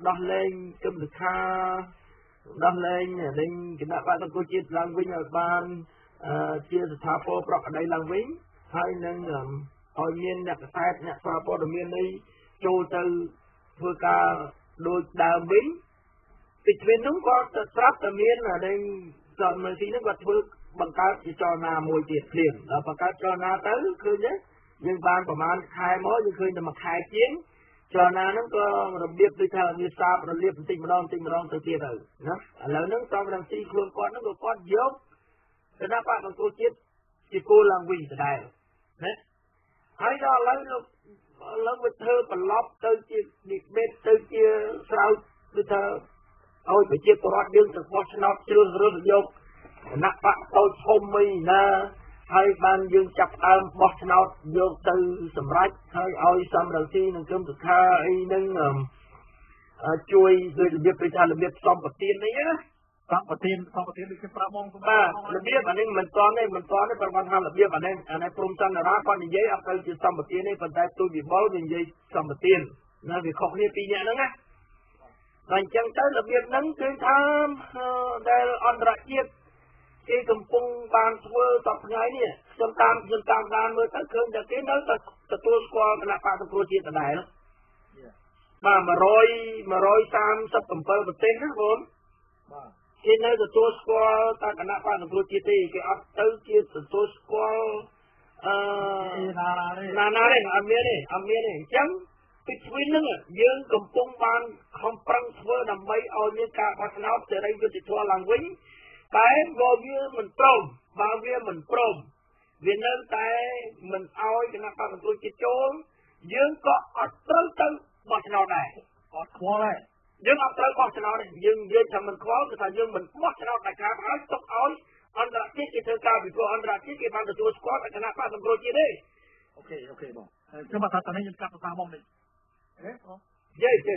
đo lên cơm được kha đo lên lên cái nạp ăn một đồ chiên làng vĩnh ở ban chia tháp phô bọc ở đây làng vĩnh hay nên ở miền đặt sai đặt tháp phô ở miền đây châu từ thưa ca đôi đào bính tịch viên đúng có tráp tầm miên là đây chọn mấy khi nó vật vượt bằng cách chỉ cho nà mùi tiệt liền là bằng cách cho nà tới khơi nhé nhưng ban của man khai mối nhưng khơi là mặc khai chiến cho nà nó có đồng điệp đi theo như sao đồng điệp tình mà đông từ kia rồi nó là nó trong làm si luôn con nó có con dốc thế nó bạn còn cô chết chỉ cô làm quỷ từ đây đấy thấy đó lấy nó lớn với thơ và lóp tới kia điệp bên tới kia sao với thơ ôi phải chia tòa đương từ bó xe nọt chưa rớt dốc nạc bạc tôi thông mì nà hay ban dương chập ám bó xe nọt dốc từ sầm rách hay ôi xăm đầu tiên nâng cơm từ kha y nâng chui rồi điệp bây giờ là điệp xong bạc tiên đấy á xong bạc tiên đi cái phạm mông của mình là điệp bản nên mình toán này phần văn hàm là điệp bản nên anh em phung sang là ra con nhìn giấy áp cây chứ xong bạc tiên này phần tay tôi bị bó nhìn giấy xong bạc tiên là vì khóc nên tí nhẹ nữa á Hãy subscribe cho kênh Ghiền Mì Gõ Để không bỏ lỡ những video hấp dẫn Hãy subscribe cho kênh Ghiền Mì Gõ Để không bỏ lỡ những video hấp dẫn Dễ chứ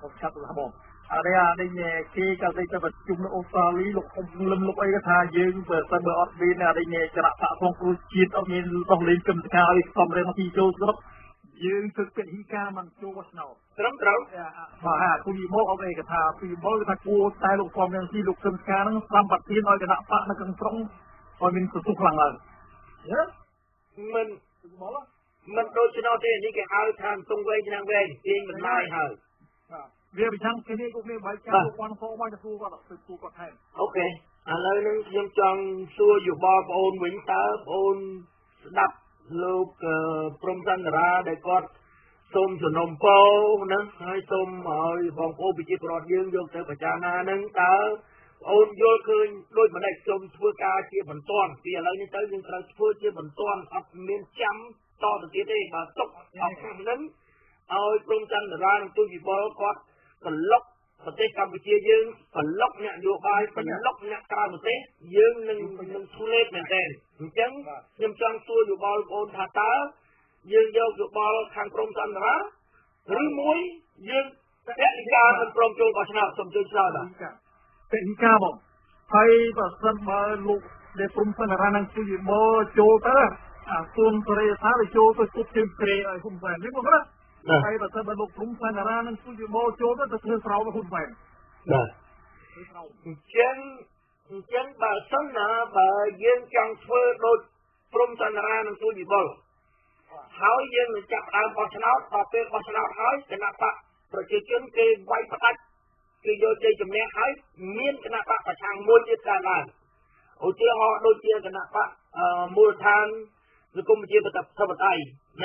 không chắc là bom ở đây à đây nghe kia cái đây cái vật chung nó Australia lục không lâm lục ấy cái thà dương về sang bờ Australia à đây nghe cái đạp tạ phong cruise chiến ở miền Đông lên cầm cao đi xong rồi nó đi châu lấp dương thực hiện hika mình châu West nào lắm mà ha tôi đi mò ở đây cái thà tôi mò cái thà cua tay lục phong đang đi lục cầm cao nó làm bật tiên nói cái đạp tạ nó càng trống rồi mình sụt xuống lằng lần mình bỏ Mình đôi cho nó thế những cái áo thang tung quê cho năng quê, tiên mình lai hờ. Việc bị thăng cái này cũng nên bái cháu con khô bao nhiêu phu vào đó, phu còn thèm. Ok, lời nó dân chọn xua dù bò ôn vĩnh tớ, ôn đập lúc prom dân ra để con xôm dù nông bố, hay xôm hồi vòng ô bị chịu rọt dương vô tới bà cha na nâng tớ. Ôn vô khơi đôi mà này xôm xua ca chia bẩn toàn, vì lời như tới nhưng ta xua chia bẩn toàn ập miên chấm. To từ kia đây mà tốc học nấn ôi trung chân ra tôi chỉ bó có phần lốc phần tết Campuchia dương phần lốc nhẹ đua bay phần lốc nhẹ cao một tết dương nâng thu lên nền đèn chấn nhâm chân xua dù bó ôn thả tá dương vô dù bó khang trung chân ra rưỡi muối dương tết ca mình trung châu vào nào sầm chơi sao đó tết ca bông hay và sân mà lục để trung chân ra nâng xua dù bó châu ta Tuan Korea Sari Jodoh Kutim Korea Humban. Ni bukan? Saya baca balok rumah naranan tuju mau jodoh terus rawat Humban. Jen bahasa naba jen transfer lot rumah naranan tuju bal. How jen mencap al-Basnaud tapi Basnaud how kenapa perjuangan ke way pekat ke jodoh jemnya how min kenapa pasang mujizat lain. Ujian hal ujian kenapa murtan Hãy subscribe cho kênh Ghiền Mì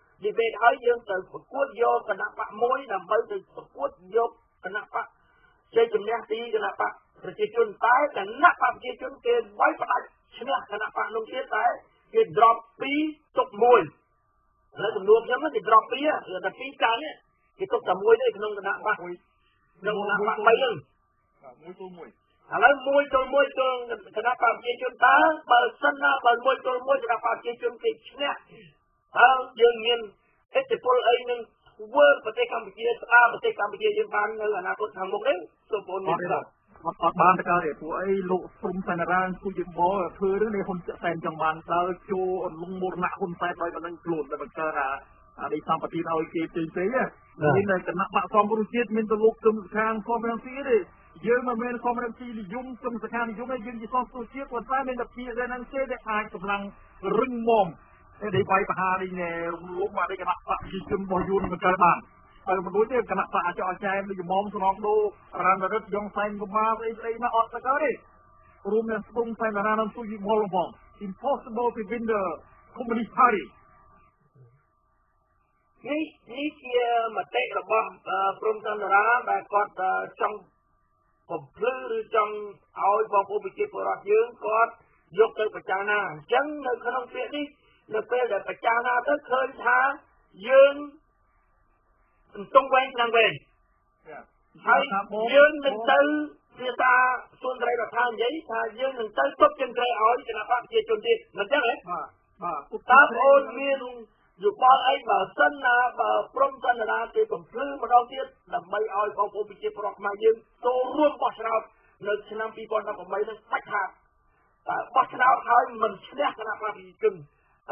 ดีเบตหายยืนแต่ปวดโยกหน้าปะมวยหน้าไปแต่ปวดโยกหน้าปะเชื่อจุดนี้ตีหน้าปะประชิดจุดตายแต่หน้าปะประชิดจุดเกินไว้ปัจฉันละหน้าปะลงเทียตายเกิดดรอปปีตกมวยแล้วรวมยังไม่ติดดรอปปีอ่ะแต่ปีกลางเนี่ยเกิดตกแต่มวยได้พนมหน้าปะหน้าปะไปยังมวยตัวมวยอะไรมวยตัวมวยตัวคณะปราบเชี่ยวชนตาบางสนาบางมวยตัวมวยคณะปราบเชี่ยวชนติดเนี่ยยังเงินเอติพอลไอ้หนึ่งเวอร์ประเทศกัมพูชีอาประเทศกัมพูชียังบางเงินอนาคตทางมุกเองสมบูรณ์หมดแล้วบางประการเนี่ยตัวไอ้โลซุ่มแฟนร่างผู้ยิบบอเธอเรื่องในคนแฟนจังหวัดเราจูลุงโมระคนแฟนไปกันนั่งกลุ่มแต่บางการอะไรทำปฏิทินเอาไอ้เกย์เจ๋งเจ๋งเนี่ยนี่ในคณะปราบสองบริจิตมินตลุกจมทางคอมเมนซีดิเยอะมาเมนคอมเมนซีดิยุ่งจมสถานยุ่งไอ้ยุ่งที่สองโซเชียลกว่าซ้ายเมนดับพีเรนังเซ่ได้อายกำลังรึงมอมไอ้เด็กไปประหารนี่เนี่ยลุกมาได้คณะปราบยิงจมบอลยูนมันกระบังไปมันรู้เนี่ยคณะปราบจะเอาใจมันอยู่มอมสนองดูรันระดับยองไซน์ก็มาไอ้น่าอดสักการิรูมเนี่ยซุ่มไซน์รันนั้นสู้ยิงมอลมอง impossible to win the communist partyนี่คือมาเตะระบบพรมตันราแต่ก็จังผมพลื้อจังเอาบางผู้บิจิปรยืนก็ยกเตะประจานาจังในขนมเปี๊ยนี่ในเปี๊ยแต่ประจานาถ้าเคยท้ายืนต้องเว้นนั่งเว้นใช่ยืนเป็นตื้อเสียตาส่วนใดเราทางใหญ่ถ้ายืนเป็นตื้อปุ๊บจังเลยเอาจะนับเป็นเจียจนดีนั่นจังเลยตาโอนเมียนอยู่บ้านไอ้บ่าวสันนาบ่าวพรมสันนาที่ผมซื้อมาเราเทียบแต่ไม่เอาของผมไปเก็บปลอกมายืมตัวร่วมบอสเราในชั้นปีบอลเราผมไม่ได้พักขาดแต่บอสเราเขามันเสียขนาดมาดีจนแต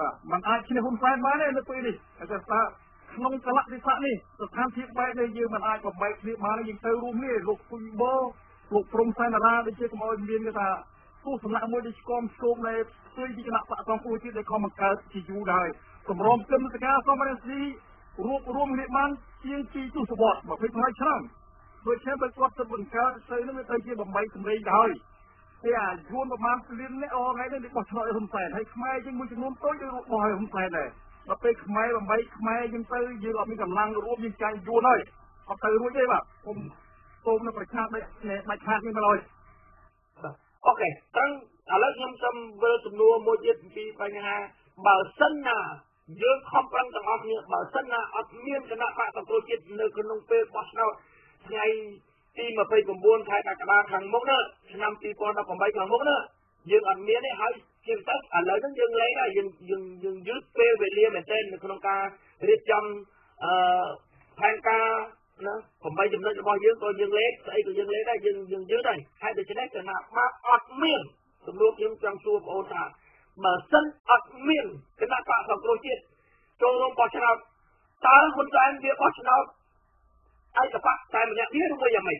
บ่ามันอาชีพหุ่นใส่มาเนี่ยตัวนี้อาจจะตาลงสลักดิสานี่สถานที่ไปในยืมมันอายกับใบคลิปมาในยิงเตอร์รูมนี่ลูกฟุตบอลลูกพรมไซนาราได้เชื่อมเอาเบียนกันแต่ผู้สนับมวยดิสคอมสูงในช่วยที่คณะปะสองผู้ที่ได้เข้ามาเกิดที่อยู่ได้สมรภูมิกันสักการสมรภูมิรวมเหตุมันเชียงจีจุสปอร์ตมาพิจารณาช่างโดยเช่นไปกดสมบูรณ์การใส่นั้นไม่ใช่เกี่ยวกับใบสมรีได้แต่ชวนประมาณเรียนในออนไลน์ได้กดช่วยหุ่นใส่ให้ขมายจึงมุ่งจะนุ่มโต้ยรูปบอยหุ่นใส่เลยเราไปขมายแบบใบขมายยิงเตยยืนเรามีกำลังรวมยิงใจดูเลยเอาเตยรู้ใช่ป่ะผมโตมในประชาในชาตินี้มาเลยโอเคตั้งแล้วยิงจำเบอร์จำนวนโมจิตปีไปยังไงบ่าวสันนาเยอะคอมพลังต่างๆเนี่ยบ่าวสันนาอัดเมียนชนะป่าตะโกจิตในขนมเปย์บอสเราไงที่มาไปกบวนไทยตะกราขังมุกเนอน้ำตีปอนเราผมไปขังมุกเนอยืนอัดเมียนได้หายยืนตั้งอะไรนั่นยืนเลยนะยืนยึดเปรี้ยวเรียมเต้นในขนมกาเรียบจำแพงกานะผมไปจำได้จะบอกยืนตัวยืนเล็กใส่ตัวยืนเล็กได้ยืนยืดได้ใครจะชนะชนะมาอัดเมียนสมรู้ยืนจังซูบโอชามาสั้นอัดเมียนคณะป่าสองโรจิตโจรปอชนาตาคนใจเดียปอชนาไอ้กระปะใจมันเนี่ยนี่รู้ตัวยังไง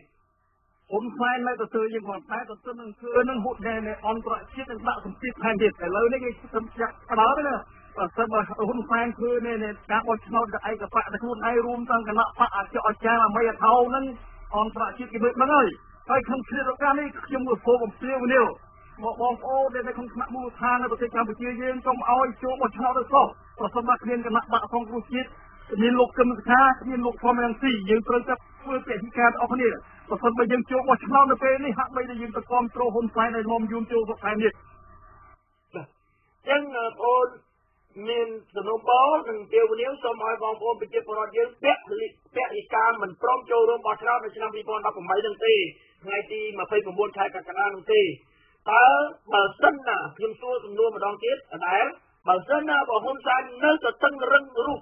ผมใช้ไม่ต่อเตยยังหมดใช้ต่อเตยนั่งคือนั่งหุ่นแดงในออนกระชิดนั่งตะสมจิตแทนเด็ดแต่เราเนี่ยก็สมจักรกระด้างไปเลยสมบัติหุ่นแฟนคือเนี่ยการอดนอนไอ้กระปะแต่คุณไอ้รวมตั้งกันละพระอาจจะอดใจมาไม่เท่านั้นออนกระชิดกี่เบิดมาเลยไอ้คำเชื่อเราการนี่ยังหมดโฟมเปรี้ยวเดียวมองโอ้ในคำนักมูทานในประเทศกัมพูชีเย็นจมเอาไอ้โจ้อดนอนได้ก็ต่อสมบัติเรียนกันละบะของกุศิมีลูกกรรมฐานมีลูกพรหมยังสี่ยังตรงกับเพื่อเปลี่ยนการออกนี่ผสมไปยังโจมวัชนาเปนี่ฮะไม่ได้ยินตะกอมโตหุ่นไฟในลมยุ่งโจมไฟนี่ยังโอนมีสนุบอลหนึ่งเดียววันนี้สมัยบอลโอนไปเจ็บปวดเยอะเป๊ะอีกามันพร้อมโจรวัชนาในชนะบีบอลรับผมไม่ตั้งตีไงตีมาไปผมบนชายกาการตั้งตีแต่บางส่วนน่ะพิมพ์ตัวสนุบมาดองเจ็บอะไรบางส่วนน่ะบอกหุ่นไฟนั่นจะตั้งเรื่องรูป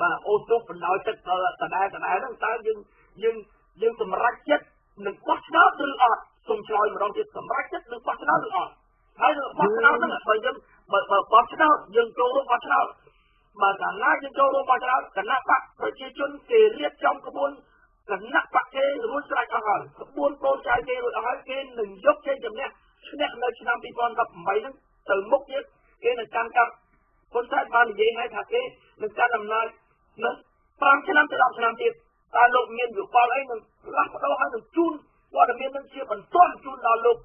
มาโอซุปเป็นลายเจ็ดแต่ได้ตั้งแต่ยังสมรักเจ็ดหนึ่งวัชนาดึงออกสมชอยมาลองเจ็ดสมรักเจ็ดหนึ่งวัชนาดึงออกให้วัชนานั่นแหละไปยังวัชนายังโจรวัชนามาแต่หน้ายังโจรวัชนาแต่หน้าปักประชาชนเสียเรียบจอมขบวนแต่หน้าปักเกลือรู้ใจอาหารขบวนโตใจเกลืออาหารเกลือหนึ่งยกเช่นจำเนี่ยเช่นในชนามปีกรกับใบนั้นเติมมุกเยอะเกลือหนึ่งการกับคนชาติบ้านเย่ให้ถักเกลือหนึ่งการดำนายนั้นปางชนามจะดำชนามเจ็บตาลงเงินอยู่ปาไล่หนึ่งรักเราให้หนึ่งจุนว่าแต่เงินนั้นเชื่อเป็นต้นจุนตาลง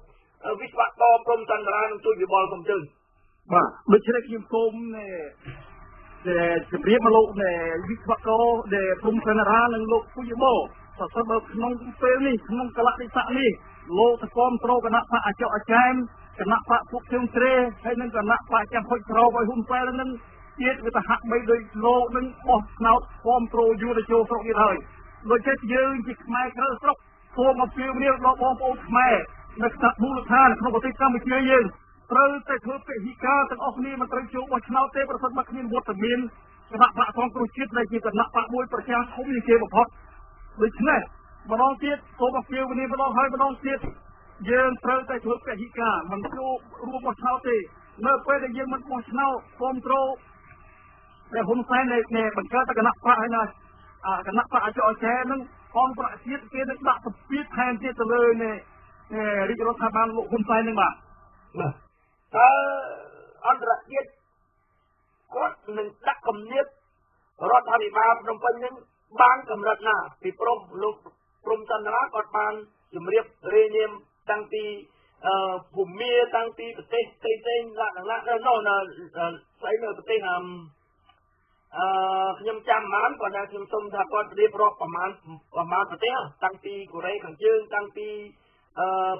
วิศวกรกรมจันทร์รายหนึ่งตัวอยู่บอลกรมจึงมาเมื่อเช้าที่ผมเนี่ยจะเรียกมาลงเนี่ยวิศวกรเดี๋ยวกรมจันทร์รายหนึ่งลงผู้อยู่บอลแต่สำหรับน้องเฟรนี่น้องกลักที่สานี่โลตะกอมโตรกันนะพระอาจารย์อาจารย์กันนะพระพุทธเจ้าเตรให้นั่นกันนะพระอาจารย์พจน์เราไปหุ่นเฟรนั้นเย็ดวิตาหักไม่โดยโลนั้นออกนาวกอมโตรอยู่ในโจทย์เลยโดยเฉพาะยืนจิกไม้กระสอบโค้งมาฟิวเรียกเราบอมโอทแม่นักสัตว์มูลค่าขนมปังก้ามเชียร์ยืนเติร์ดเตะเธอเตะฮิกาแต่ออกนี่มันเตะโจวัชนาเตะประสบมักนินวัตมินขณะพระทองกรุชิตในจิตนักพระมวยประชาชนยิ่งเกี่ยวกับพอดโดยเฉพาะมาลองเทียบโค้งมาฟิววันนี้มาลองให้มาลองเทียบยืนเติร์ดเตะเธอเตะฮิกามันโจรูปวัชนาเตะเนื้อเป็ดยืนมันวัชนาคอมโตรแต่หุ่นแสนในแง่บรรดาตะกนักพระให้นะกันนักป่าจอแฉนั่งคลองประเทศเกณฑ์นักป่าปีแทนเจตเลยเนี่ยริกรสบาลคนไทยนึงมาอันตรายก็หนึ่งตักกำเนิดรถทวีบาลลงไปนึงบางกำลังน่ะปีพรมลงพรมจันทร์กอดปานจุ่มเรียบเรเนียมตังตีภูมิตังตีประเทศเตยเตยละละแล้วนอนใส่เนื้อประเทศหามខ្ញុំចាំបានគាត់ថាខ្ញុំសុំថាគាត់រៀបរាប់ប្រមាណប្រទេសតាំងពីកូរ៉េខាងជើងតាំងពី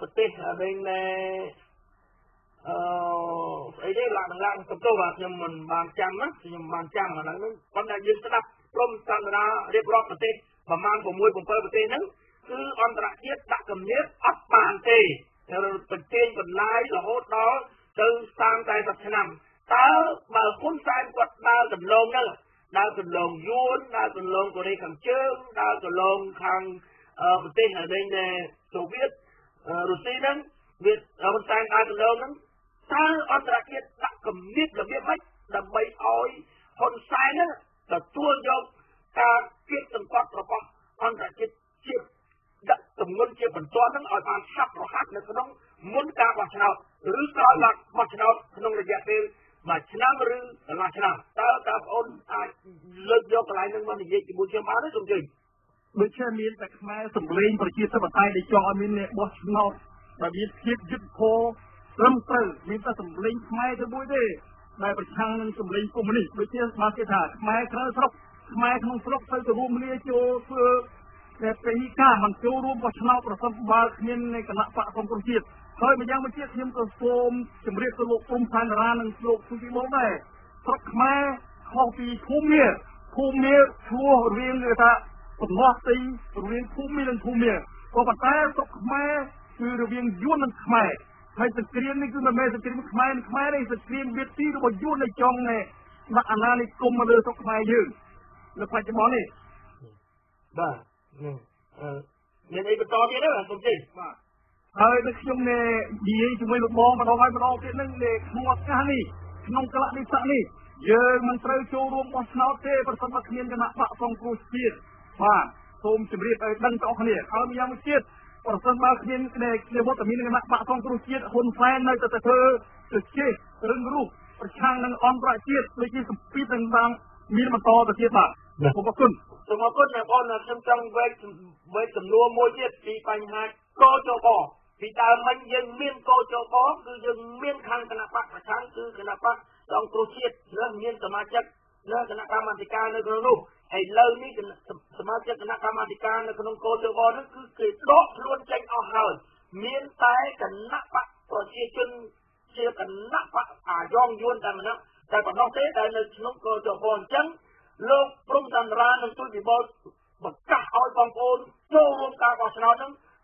ប្រទេសវិញណែស្អីនេះឡើងសំទោសបាទខ្ញុំមិនបានចាំណាខ្ញុំបានចាំអាហ្នឹងគាត់ថាយើងស្ដាប់ព្រមសន្ទនារៀបរាប់ប្រទេសប្រមាណ6 7ប្រទេសហ្នឹងគឺអន្តរជាតិដាក់គំនិតអត់បានទេត្រូវបញ្ចេញបន្លាយរហូតដល់ទៅ30-40ឆ្នាំតើបើគុណសែនគាត់ដើរដំឡងហ្នឹងដើរដំឡងយួនដើរដំឡងកូរ៉េខាងជើងដើរដំឡងខាងប្រទេសអីវិញដែរសូវៀតរុស្ស៊ីហ្នឹងវាហ៊ុនសែនដើរដំឡងហ្នឹងតើអន្តរជាតិដាក់គំនិតរបៀបម៉េចដើម្បីឲ្យហ៊ុនសែនហ្នឹងទទួលយកការគៀបសង្កត់របស់អន្តរជាតិជាដាក់ទំនុនជាបន្ទាន់ហ្នឹងឲ្យបានឆាប់រហ័សនៅក្នុងមុនការបោះឆ្នោតឬក្រោយបោះឆ្នោតក្នុងរយៈពេលมาชนะหรือมาชนะแต่แต่พอนเลิกยกลายนึงมันยิ่งบุญเชื่อมาได้สมจริงบุญเชื่อมีแต่แม่สมเร็งประชีสมบัติในจอมีเนี่ยบอสนอแบบยึดคิดยึดโคเริ่มเติมมีแต่สมเร็งแม่จะบุญได้ในประชังสมเร็งกลุ่มนี้บุญเชื่อมาเกิดจากแม่ครั้งสลบแม่ครั้งสลบใส่กระบุมเลี้ยโจแต่เป็นที่กล้ามันโจรวมบอสนอประสบบาลมีในคณะปะของประชีสเคยมายังมาเชี่ยเทียมกับโฟมจำเรียกตลกกลมพันร้านหนึ่งตลกสุธิโมได้พระแม่ข้าวปีภูมิเนี่ยชั่วเรียนเลยท่าผลว่าตีเรียนภูมิเนี่ยพอปัตตาพระแม่คือเรียนยุ่นนั่นแม่ให้สกรีนนี่คือแม่สกรีนแม่ในสกรีนเวทีเราบอกยุ่นในจองเนี่ยนักอนาลิกลมมาเลยพระแม่ยืนแล้วไปจะมองนี่ได้เนี่ยในประตูนี้นะสมจิตเฮ้ยนักยมเนี่ยดีจงไม่หลุดมองมาลองให้มาลองเส้นนั่งเด็กนวดกันนี่นงกระดิษะนี่เยอะมันเตยโจรวมวัชนาเตประสบมักเนียนกันนะพระทรงครูเชียร์มาโทมจิบรีไปดังจอกเนี่ยเขามียามเชียร์ประสบมักเนียนเด็กเรียบแต่มีกันนะพระทรงครูเชียร์คนแฟนในแต่เธอจะเชียร์เรื่องรูปประชังนั่งออมประเชียร์เลยที่สปีดต่างๆมีมาต่อแต่เชียร์มาผมบอกคุณผมบอกคุณเนี่ยพอเนี่ยจำจังเวกจำนวนมวยเชียร์ปีปัญหาโกโจบอปีตามันยังเมียนโกโจบอคือยังเมียนทางคณะปักประชันคือคณะปักลองโครเชียเนื้อเมียนสมาชิกเนื้อคณะกรรมการในกรณีไอ้เล่านี่สมาชิกคณะกรรมการในกรณีโกโจบอนั่นคือเกิดโลกล้วนใจเอาหายเมียนตายคณะปักโครเชียจน chia tận nắp à giòn giòn tận nó tại còn nông thế tại nơi nông cơ cho bòn trắng lô rung tận ra nên tôi bị bòn bật cả hỏi bòn bòn vô luôn ta còn sao nữa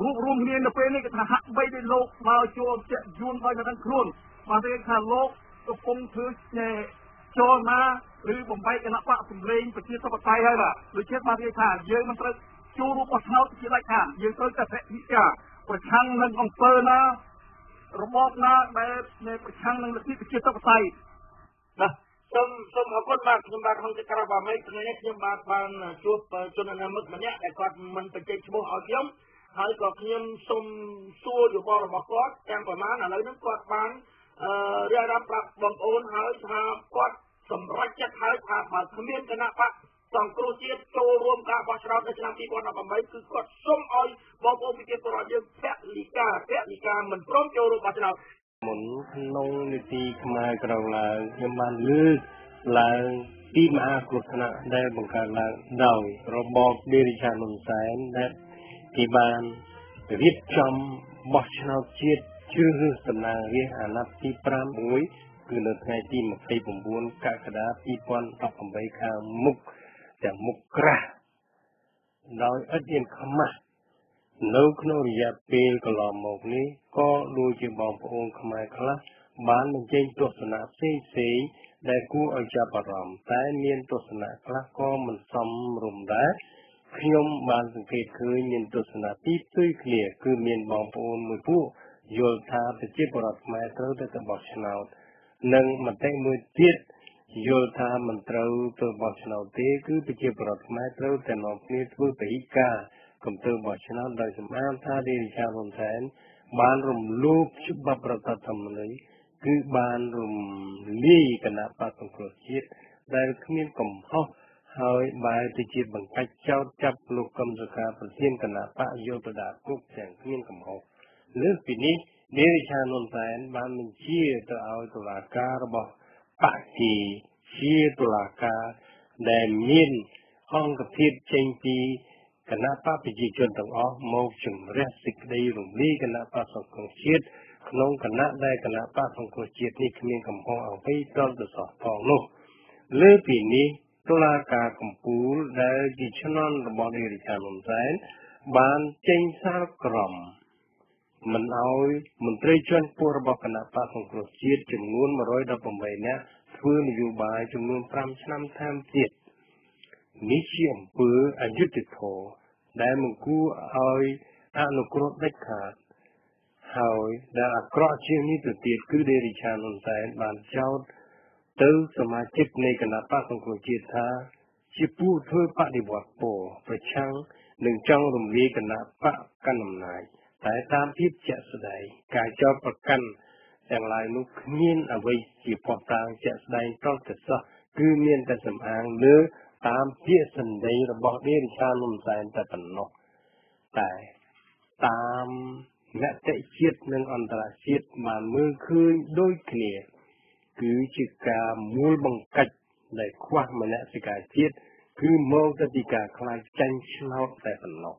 ruộng ruộng này là bên này cái thằng hắc bay đi lột vào cho chạy dùn vào nhà đang khuôn mà đây thằng lột cái vùng thứ này cho mà rồi bồng bay cái nắp bạc cùng lấy bị chia sắp tay hay là rồi chết mà đây thằng dễ mà tôi Chú rút bọc nào thì lại thả, nhưng tôi sẽ phải đi cả. Bởi chăng nâng ông tơ na, robot na, bởi chăng nâng lực đi cái chiếc tóc tay. Nà, xong hóa cốt mạc, nhưng bạc không thể cả bà mấy, nhưng bạc bàn chuột cho nên là mức mà nhé, để quạt mình phải chơi bố hỏi giống. Hãy có khiêm xong xua dù bò là bọc quát, em quả má là lấy nước quạt bán, ra đáp bạc bằng ôn, hãy thả quát, xong rách chất, hãy thả bà thâm miên cái nạ bạc. Sang kru tiết cho rôm cả bác sẵn để làm việc còn làm mấy cứ có sum oi bọc ôm cái tờ dân phép lý cả mình prom cho rôm bác sẵn muốn nông nị ti mà cầu là nhân ban lư là tim a kru sẵn để bằng cả là đầu robot đi ra nông sản để thì ban viết trong bác sẵn chết chưa sẵn là riêng à nắp ti pram muối cứ lần hai tim một tay bùng buôn cả cả đá ti quan tập làm mấy cả mụcแต่มุกระโดยอดีตขมาโลกนุยาเปลกลอมหมกนี้ก็ดูจีบองพระองค์ขมาคละบ้านมันเจนตัวสนาเสียเสียได้กู้เอาจับรำแต่เมียนตัวสนาคละก็มันซ้ำรุมได้ขยมบ้านสังเกตคือเมียนตัวสนาปีซุยเคลียคือเมียนบองพระองค์มือผู้โยลธาเป็นจีบรัดไม้เท่าได้แต่บอกชนาวนั่งมันแต่มือเจี๊ยโยธามันเตาตัวบอชนาเตคือไปเจ็บปวดมาเตาแต่หนอนี้ทุ่ยไปอีกกาคุมตัวบอชนาได้สมานท่าเดชาลมแสนบานรุมลูกชุบบับประทัดทำเลยคือบานรุมลี่กนาปาตงโกรจิตได้ขึ้นกลมห้องหายบายไปเจ็บบังคับเจ้าจับลูกกำสกาประเทียนกนาปะโยตดาคุกแสงขึ้นกลมห้องเรื่องปีนี้เดชาลมแสนบานมันเชี่ยตัวเอาตัวลาการบอกปากทีเชี่ยตุลาการแดนยินห้องกับทิพย์เจงปีคณะป้าปิจิชนต่างอ้อมองจึงแรกสิกได้หลงลี่คณะป้าสองกองเชียดขนมคณะได้คณะป้าสองกองเชียดนี่คือเมียนกำพองเอาไปต้อนตัวสอบฟองโลกเลือปีนี้ตุลาการกำปูได้กิจนอนระบอบเอริการลมแสนบานเจงทราบกล่อมมันเอามันเตรียมชวนผู้ระบบคณะป้าของกรุเชียดจำนวนมาร้อยดับผมไปเนี่ยเพื่อนอยู่บ่ายจำนวนพรำชั้นแทมเจ็ดนิเชียมเปื้ออายุติดโถได้มึงกู้เอาอนุกรดได้ขาดหายได้กรอเชียนี่ตัวเตียดคือเดริชานนแสนบานเจ้าเติร์สมาชิกในคณะป้าของกรุเชียดท้าชิปูเพื่อปฏิบัติโปประชังหนึ่งจังรวมวีคณะป้ากันนำนายแต่ตามพิจจะสดายกายจอประกันแต่ลายนุกเมียนเอาไว้จีบพอตางจะสดายต้องเกิดซะคือเมียนแต่สำอางเนื้อตามเพี้ยสันใดระบอกเลี้ยนชาลมสายแต่ปนนกแต่ตามและแต่เชียดนั่งอันตรายเชียดมาเมื่อคืนโดยเคลียคือจิกามูลบังกัดได้คว้ามาและสิกาเชียดคือมองตติกาคลายจันทร์เช้าแต่ปนนก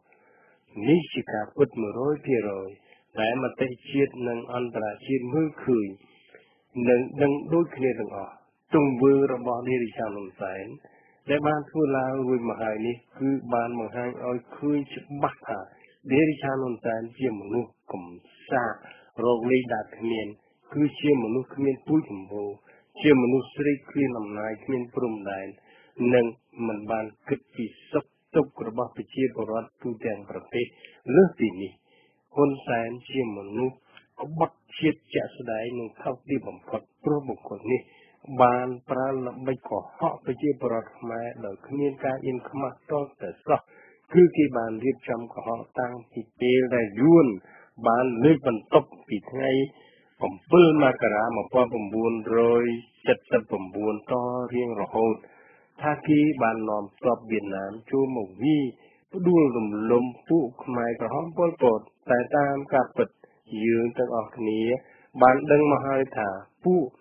นิสิกาพุทธมือร้อยพี่ร้อยแต่มาเตะเชียดนังอันตราเชียดมือคืนนังด้วยเคลียร์ต่างออกตรงเบอร์ระบอบเดริชาลมแสนและบ้านทั่วลาวรุ่ยมหายนี้คือบ้านมหายอ้อยคืนชุบบักหาเดริชาลมแสนเชี่ยมนุษย์กลมซาโรคเลดาเขมีนคือเชี่ยมนุษย์เขมีนปุ้ยถึงโบเชี่ยมนุษย์ริคลีนำนายเขมีนปรุงได้นังมันบ้านกึศปีศักดิ์ตกระบอบปิจิบรัตผู้แดงประเทศเลือกที่นี้คนแสนเชี่ยมนุษย์ก็บักเชียดจะสดายหนึ่งเท่าที่ผมขอพระบุคคลนี้บานปราลำใบขอเหาะปิจิบรัตมาโดยขมีนการอินขมักต้องแต่ซอกคือที่บานเรียบจำขอเหาะตั้งที่เปรได้ยุ่นบานเลือกบรรทบปิดให้ผมเปิ้ลมากระมาพอผมบุญโรย 79 to riêng rồi hồn tha khi bàn nòm sọp biển nám chua mộng vi đua lùm lùm phụ mày cả hóm bột bột tại tam cả bật dương tầng ọt ní bàn đăng mà hai thả phụ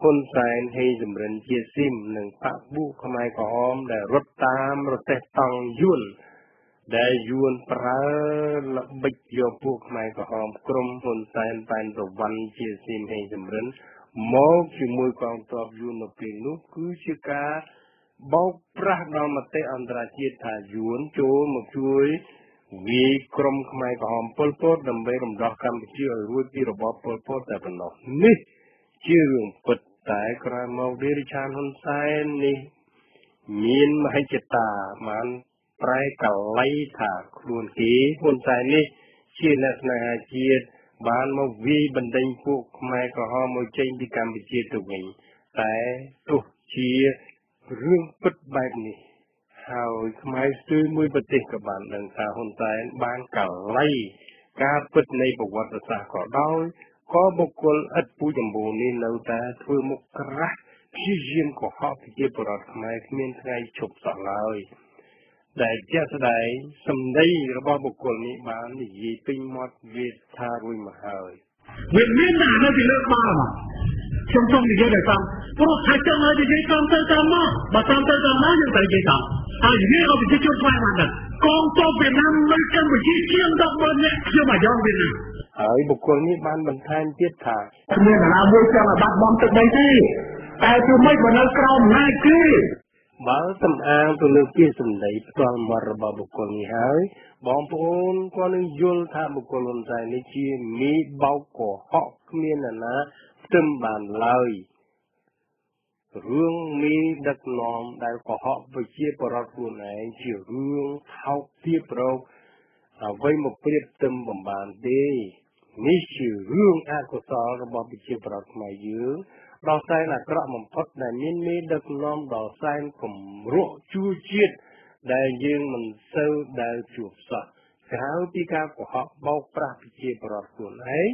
hôn sàn hay dùm rình chia sim nâng phạm phụ mày cả hóm để rốt tam rốt tè tòng yuôn để yuôn pra lập bịch vô phụ mày cả hóm krum hôn sàn bàn rồi văn chia sim hay dùm rình một chỉ mùi còn tọp yuôn ở bên lúc cứ chưa cá bóc ra đó mà tê anh ra chia thả yuốn chỗ một chuối vì cầm máy còn Pol Pot đầm bể đầm đọt cam chưa rồi kia rồi bỏ Pol Pot tại bên đó nè chưa dùng bật tại cái màu đê chan hôn sai nè miên mà hay chết ta mà anh phải cả lấy thả luôn khí hôn sai nè chia là này chia bán màu vi bên đây phụ máy còn hòm màu trên đi cam chia tụi mình tại tụi chia rương bất bại nè, hào mai xưa mới bất tỉnh các bạn lần sau hôm nay ban cả lây, cá bất này bảo vật là sao có đói, có một con ếch bùi dầm bùn nên lâu ta thôi một cát, khi riêng của họ thì chỉ bảo là mai miền Tây chụp sọ lời, đại gia thế đại, sầm đây là ba một con này bán thì gì tinh mót Việt tha vui mà hời, Việt miền nào nó bị lừa bao mà. Trong trong thì vô đời xong, rồi hai trăm hai thì chỉ tam tới tam má, mà tam tới tam má nhưng tại chỉ tam, à như thế không thì chỉ chút vài ngàn, con tôm Việt Nam mấy trăm một chiếc chiên đập bên nhẹ, chưa mà giòn Việt Nam. Ở một con như ban bình than tiết thả, nên là làm vui cho là bắt bom từ đây đi, ai từ mấy bữa nó còng ngay đi. Bảo tầm an tôi lừa kia sầm đấy, toàn mà bà một con như hái, bom phun con như dồn thả một con lồn dài này chia mì bao của họ miền là ná. Tâm bàn lời rương mi đặt nòng đại của họ với chia bờ rác của này chỉ rương thao tiếp đâu với một việc tâm bằng bàn đi ní chỉ rương ai của sao là bảo chia bờ rác mà dứa đào sai là các bạn phát đại miên mi đặt nòng đào sai cùng ruộng chu chiết đại dương mình sâu đại chuột sọ khao pi ca của họ bao pra chia bờ rác của này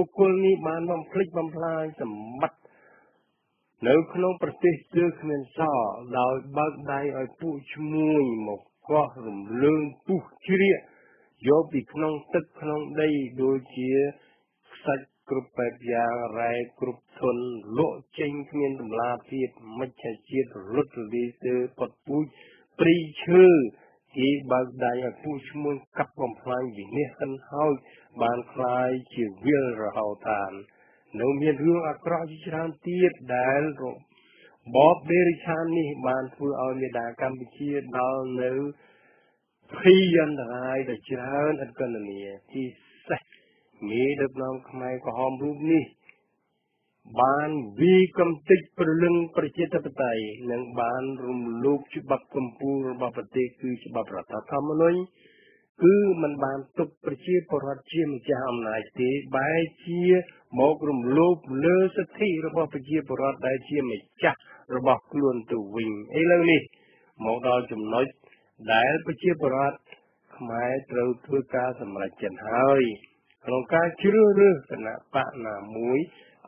บุคคลนี้บ้านบำพลิกบำพลายสมบัติในขนมประเทศเจอเงินซ่อเราบางใดไอ้ผู้ช่วยหมกก็รวมเรื่องผู้เชี่ยโยบิขนมตึกขนมได้โดยเชี่ยสักกรุบแบบยาไรกรุบทนโลเจงเงินลาเพียบไม่ใช่เชี่ยรถดีเจอปดปุ้ยปรีชื่อที่บางใดไอ้ผู้ช่วยกับบำพลายอย่างนี้กันเฮาบ้านใครเชี่ยวเวียนเราเอาทานโนมีเรื่องอักขระจิตรันตีดแดนรบบอบเบริชานี่บ้านผู้เอาเมดากัมพูชีดาวเนื้อพี่ยันไทยแต่จิตรันอันกันนี่ที่เสกมีดับน้ำขมายก็หอมรูปนี่บ้านวีกัมติประลึงประเจตปไตยหนังบ้านรุมลูกฉบับกัมพูบับปฏิคือฉบับรัฐธรรมนูญคือมันบานตุกประชีพรัฐเชี่ยมจะอำนาจตีบายเชี่ยหมอกรุมลบเลือสที่ระบบประชีพรัฐได้เชี่ยไม่จักระบบกลวนตัววิ่งไอ้เรื่องนี้หมอกดาวจุ่มน้อยได้ประชีพรัฐหมายเราถือการสำหรับเจนหายโครงการชื่อเรื่องขณะปะนามุย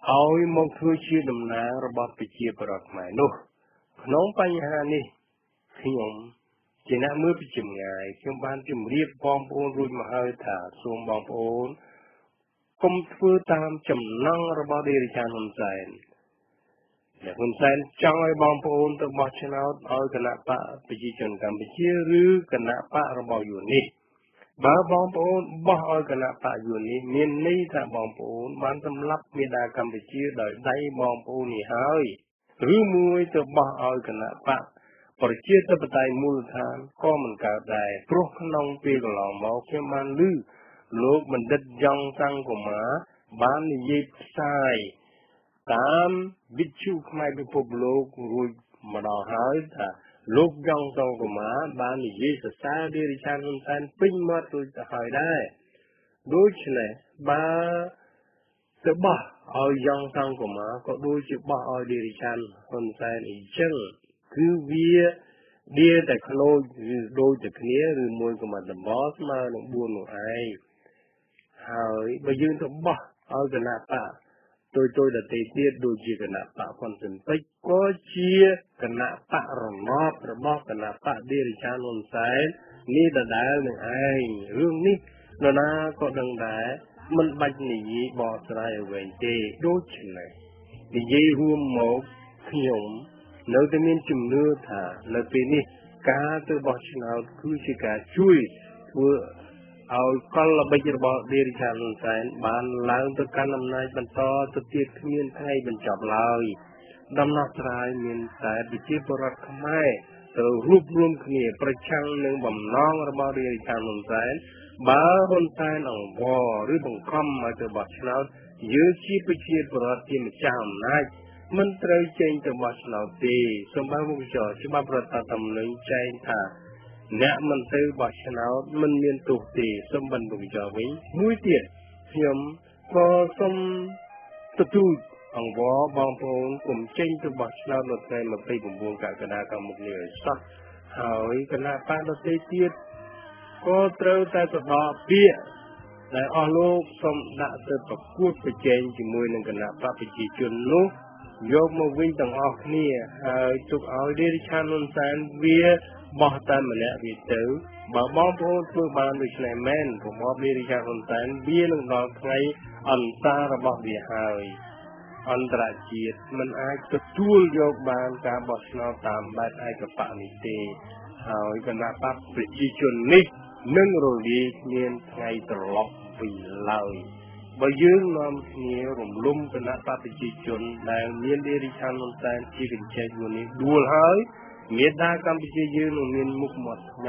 เอาหมอกถือชื่อดำนาระบบประชีพรัฐหมายนู้น้องปัญหานี่ที่ผมเจน่าเมื่อไปจุ่มไงเชื่อมบ้านจุ่มเรียบบอมโอนรุยมาให้ถ่าส่งบอมโอนกรมฟื้นตามจุ่มนั่งระบาดเดริชานหุ่นแสนแต่หุ่นแสนจังไอ้บอมโอนตัวบอชนาท์เอาคณะปะไปจีจนกันไปเชื่อหรือคณะปะระบาดอยู่นี่บ้าบอมโอนบ้าเอาคณะปะอยู่นี่เมียนนี่ถ้าบอมโอนบ้านสำลับมีดากันไปเชื่อโดยได้บอมโอนนี่หายหรือมวยตัวบ้าเอาคณะปะประเทศประเทศมูลฐานก็มันกระจายพวกน้องปีกหล่อหมอกเชื่อมันลื้อโลกมันดัดย่องตั้งกว่าหมาบ้านเย็บสายตามวิจุขมายไปพบโลกรูดมาดอหายถ้าโลกย่องตั้งกว่าหมาบ้านเย็บสายเดริชันคนไทยปิ้งมาตัวจะหายได้โดยเฉลี่ยบ้าจะบ้าเอาย่องตั้งกว่าหมาก็โดยจะบ้าเอาเดริชันคนไทยอีกเช่นคือเวียเดียแต่ขโลยโดยจากนี้หรือมวยกับมันดับบอสมาหนุ่มบัวหนุ่มไอ้หายไปยืนตบบ่เอาชนะป่า tôi đã thấy tiết đôi chia cả nạp tạ con sân tích có chia cả nạp tạ rồi móp cả nạp tạ đi để cha luôn sáng ní đã đá này ai hương ní nó đã có đằng đá mình bạch ní bỏ ra về tê đôi chân này thì dây huông một nhổm nếu tôi nên chùm nưa thả là vì ní cá tôi bỏ chân nào cứ chỉ cả chui vừaเอาก็ระเบียบบอกเดริชาลุนไซน์บ้านล้างตัวการนำนายบรรทอตัวเตี้ยขมิ้นไทยบรรจับลายดำนักรายมีนสายดิจิบรักไม้ตัวรูปรวมขมิ้นประชังหนึ่งบ่มน้องระเบียบเดริชาลุนไซน์บ้านคนไซน์หนองบ่อหรือบ่งคอมมาตัวบัชนาดเยอะชีพเชียบรักที่มันจำนายมันเตยเจนตัวบัชนาดตีสมบัติมุ่งจ่อชิบะประตาตำลึงใจตาเนี่ยมันเตยบอชนาดมันเมียนตุกตีสมบัติบุญจาวิมุ้ยเตี้ยเทียมพอสมตะตูอังวอบางพงกลุ่มเจนตุบอชนาดรถไฟมาไปบุญบวงกากระดากรรมเหนื่อยสักหายกระดาป้ารถไฟเตี้ยก็เตยแต่สะดอเปี้ยแต่อโลกสมดะเตยประกวดไปเจนจิมวยหนึ่งกระดาป้าไปจีจนลุกยกมาวิ่งต่างออกเนี่ยหายจุกเอาเดริชานนท์แสนเวียบอตามมาแล้ววิเตอร์บ่บองพูดเพื่อบานดิฉันแม่นผมบอกเรียนจากคนแสนเบี้ยลงดอกไงอันตาระบอกเดียหายอันตรายจีดมันอาจจะจูลโยกบานการบอสนอตามบ้านไอ้กับปานิเตหายกันนะปั๊บปิจิชนนิดนึ่งโรดีเนียนไงตลอดปีเลยบ่ยืนนำเงี้ยรวมลุ่มกันนะปั๊บปิจิชนแดงเนียนเรียนจากคนแสนที่เป็นเช่นวันนี้ดูหายเมียดากัมพูชียืนลงเมียนมุกหมดใน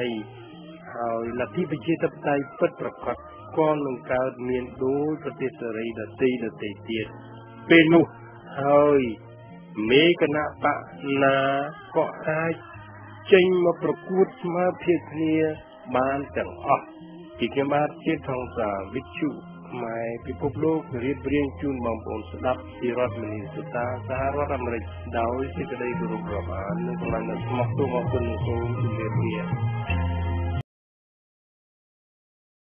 หลักที่ประเทศไทยเปิดประกอบก้อนลงกาวเมียนดูประเทศไทยดัดตีดัดเตียนเป็นลูกเฮ้ยเมฆนาปะนาเกาะไอเจงมาประกวดมาเพียรเนียบานจังอ๊อกกิจมาเชื่อทองสาวิชุหมายพิภพโลกเรียบเรียงจุนบางปนสลับที่รัฐมินิสตาสหรัฐอเมริกาดาวที่กระไดกรุบกระบาลในกำลังสมัครตัวมาเป็นโซนเรียบเรียง